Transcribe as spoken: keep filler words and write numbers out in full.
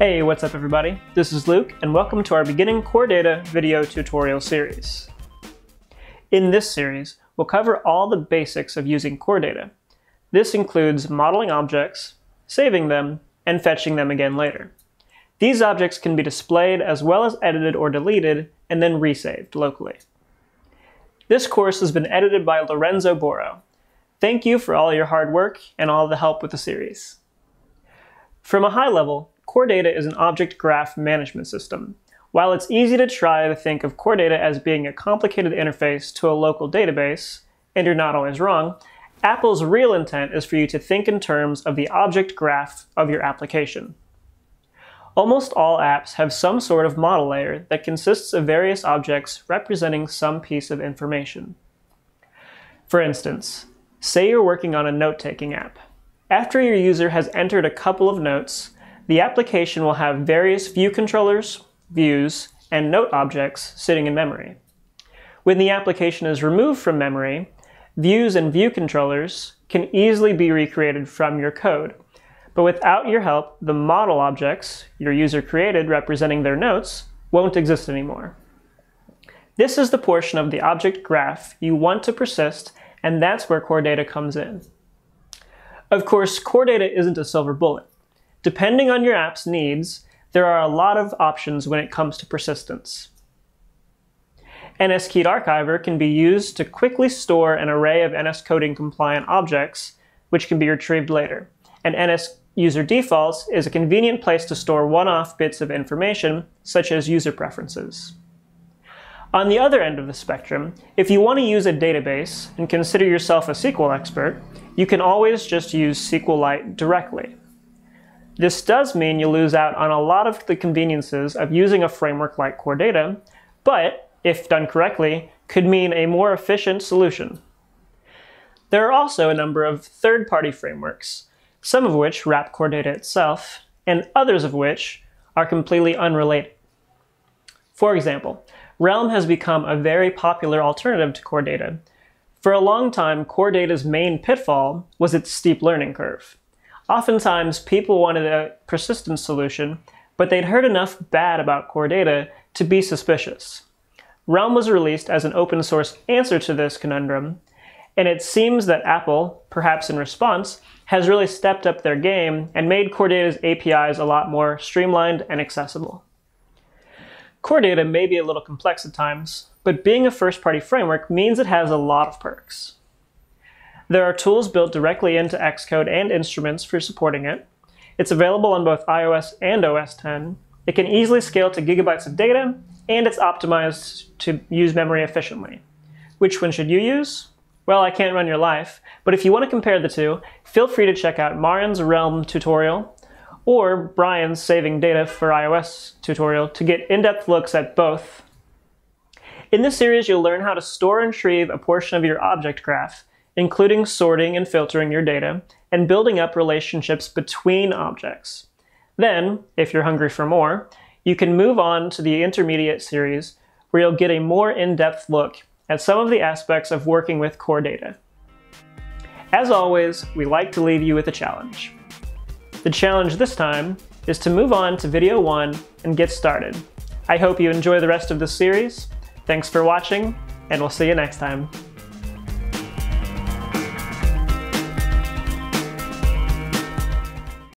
Hey, what's up everybody? This is Luke and welcome to our beginning Core Data video tutorial series. In this series, we'll cover all the basics of using Core Data. This includes modeling objects, saving them, and fetching them again later. These objects can be displayed as well as edited or deleted and then resaved locally. This course has been edited by Lorenzo Borro. Thank you for all your hard work and all the help with the series. From a high level, Core Data is an object graph management system. While it's easy to try to think of Core Data as being a complicated interface to a local database, and you're not always wrong, Apple's real intent is for you to think in terms of the object graph of your application. Almost all apps have some sort of model layer that consists of various objects representing some piece of information. For instance, say you're working on a note-taking app. After your user has entered a couple of notes, the application will have various view controllers, views, and note objects sitting in memory. When the application is removed from memory, views and view controllers can easily be recreated from your code. But without your help, the model objects your user created representing their notes won't exist anymore. This is the portion of the object graph you want to persist, and that's where Core Data comes in. Of course, Core Data isn't a silver bullet. Depending on your app's needs, there are a lot of options when it comes to persistence. NSKeyedArchiver can be used to quickly store an array of N S coding compliant objects, which can be retrieved later. And N S user defaults is a convenient place to store one-off bits of information, such as user preferences. On the other end of the spectrum, if you want to use a database and consider yourself a S Q L expert, you can always just use SQLite directly. This does mean you lose out on a lot of the conveniences of using a framework like Core Data, but, if done correctly, could mean a more efficient solution. There are also a number of third-party frameworks, some of which wrap Core Data itself, and others of which are completely unrelated. For example, Realm has become a very popular alternative to Core Data. For a long time, Core Data's main pitfall was its steep learning curve. Oftentimes, people wanted a persistence solution, but they'd heard enough bad about Core Data to be suspicious. Realm was released as an open source answer to this conundrum, and it seems that Apple, perhaps in response, has really stepped up their game and made Core Data's A P Is a lot more streamlined and accessible. Core Data may be a little complex at times, but being a first-party framework means it has a lot of perks. There are tools built directly into Xcode and Instruments for supporting it. It's available on both iOS and O S ten. It can easily scale to gigabytes of data, and it's optimized to use memory efficiently. Which one should you use? Well, I can't run your life, but if you want to compare the two, feel free to check out Marian's Realm tutorial or Brian's Saving Data for iOS tutorial to get in-depth looks at both. In this series, you'll learn how to store and retrieve a portion of your object graph, including sorting and filtering your data, and building up relationships between objects. Then, if you're hungry for more, you can move on to the intermediate series, where you'll get a more in-depth look at some of the aspects of working with Core Data. As always, we like to leave you with a challenge. The challenge this time is to move on to video one and get started. I hope you enjoy the rest of this series. Thanks for watching, and we'll see you next time.